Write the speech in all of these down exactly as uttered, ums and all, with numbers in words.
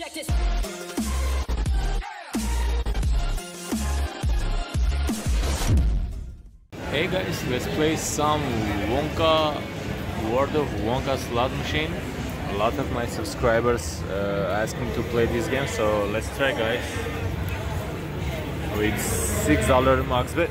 Check this. Hey guys, let's play some Wonka World of Wonka slot machine. A lot of my subscribers uh, asked me to play this game, so let's try, guys. With six dollars max bet.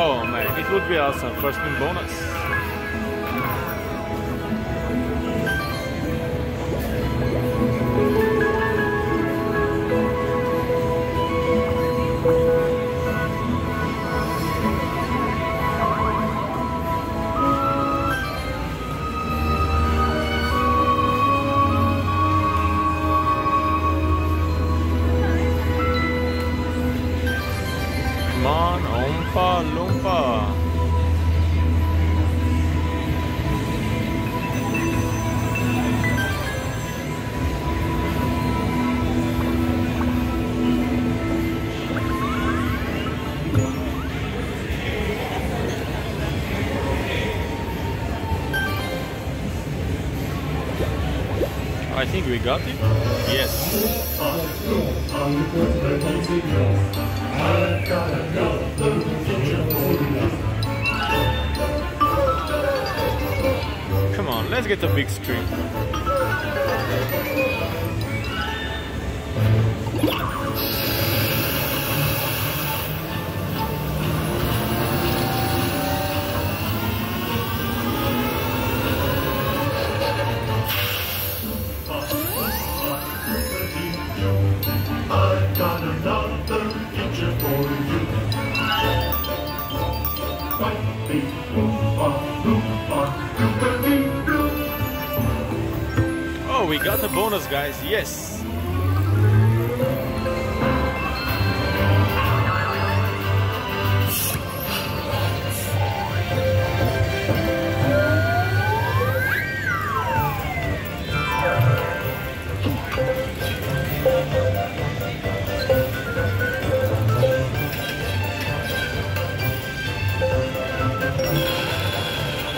Oh man, it would be awesome. First win bonus. Come on, Oompa Loompa. I think we got it. Yes. Come on, let's get a big screen. Oh, we got a bonus, guys. Yes.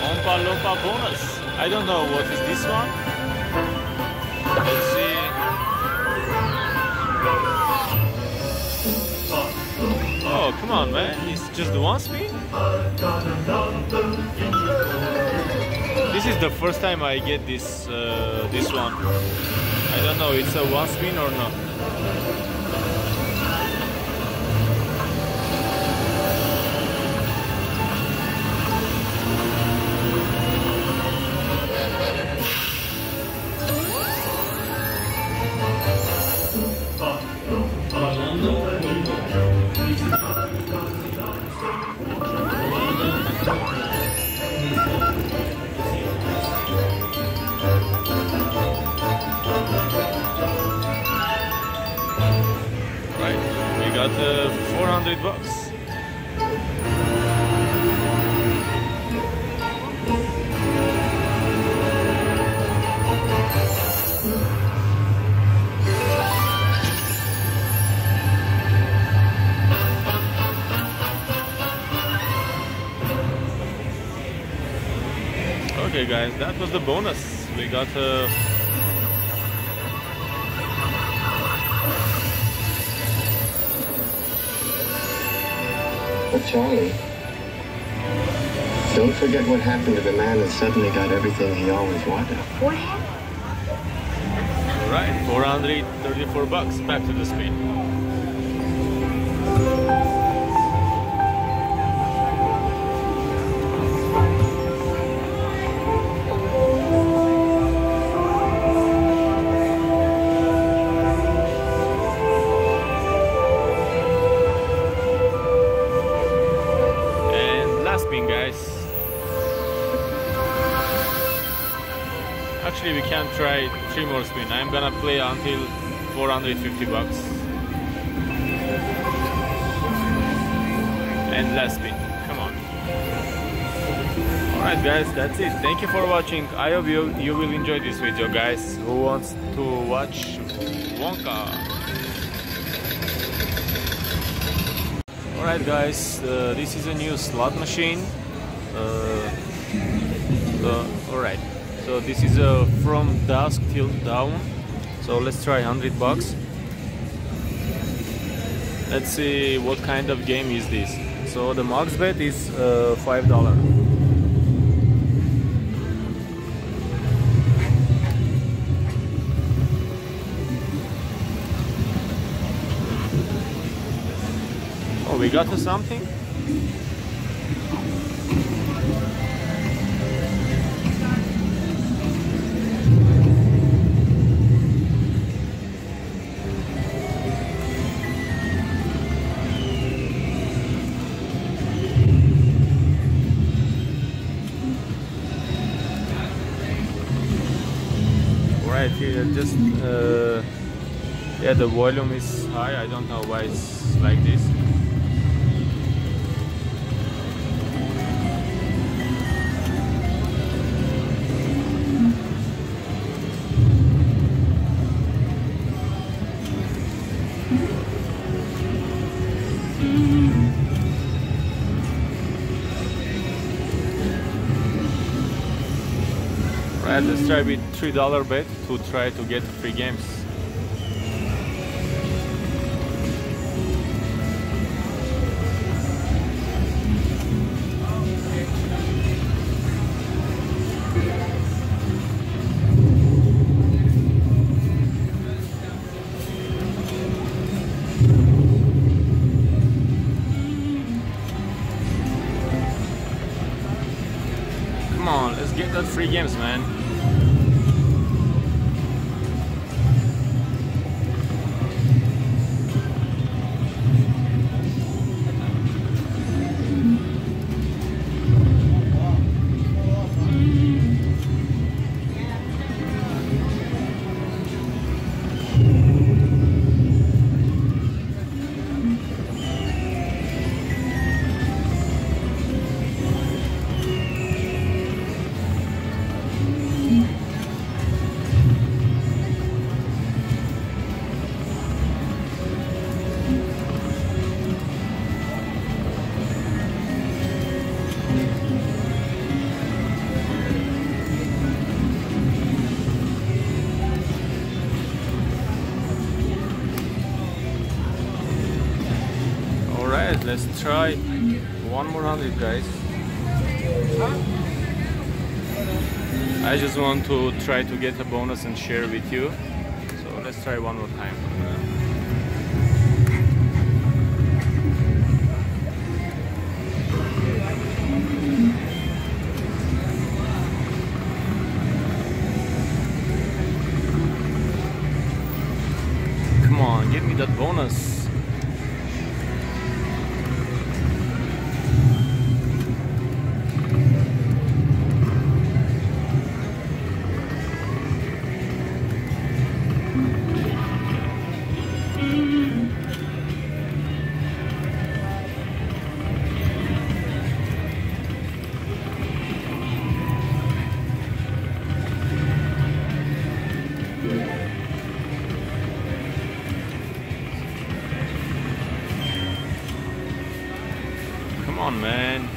Oompa Loompa bonus. I don't know what is this one. Let's see. Oh, come on, man. It's just the one spin? This is the first time I get this uh, this one. I don't know, it's a one spin or not. Got uh, four hundred bucks. Okay guys, that was the bonus. We got a uh, But Charlie, don't forget what happened to the man that suddenly got everything he always wanted. What happened? All right, four hundred thirty-four bucks. Back to the speed. Guys, actually we can't try three more spin. I'm gonna play until four hundred fifty bucks and last spin. Come on. Alright guys, that's it. Thank you for watching. I hope you, you will enjoy this video, guys. Who wants to watch Wonka? Alright guys, uh, this is a new slot machine. Uh, uh, Alright, so this is a From Dusk Till Dawn. So let's try one hundred bucks. Let's see what kind of game is this. So the max bet is uh, five dollars. Oh, we got to something? Right here, just uh, yeah, the volume is high. I don't know why it's like this. Right, let's try with three dollar bet to try to get free games. Come on, let's get that free games, man. Alright, let's try one more hundred, guys. I just want to try to get a bonus and share with you. So let's try one more time. Come on, give me that bonus. Come on, man.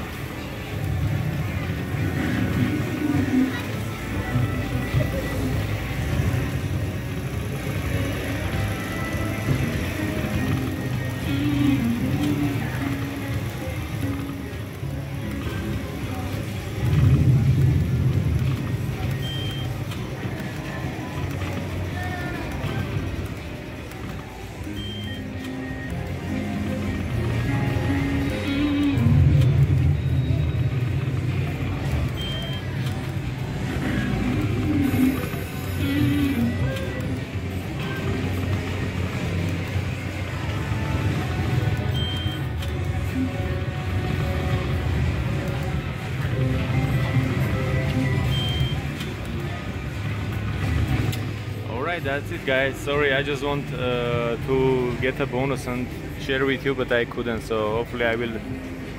That's it, guys. Sorry, I just want uh, to get a bonus and share with you, but I couldn't, so hopefully I will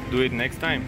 do it next time.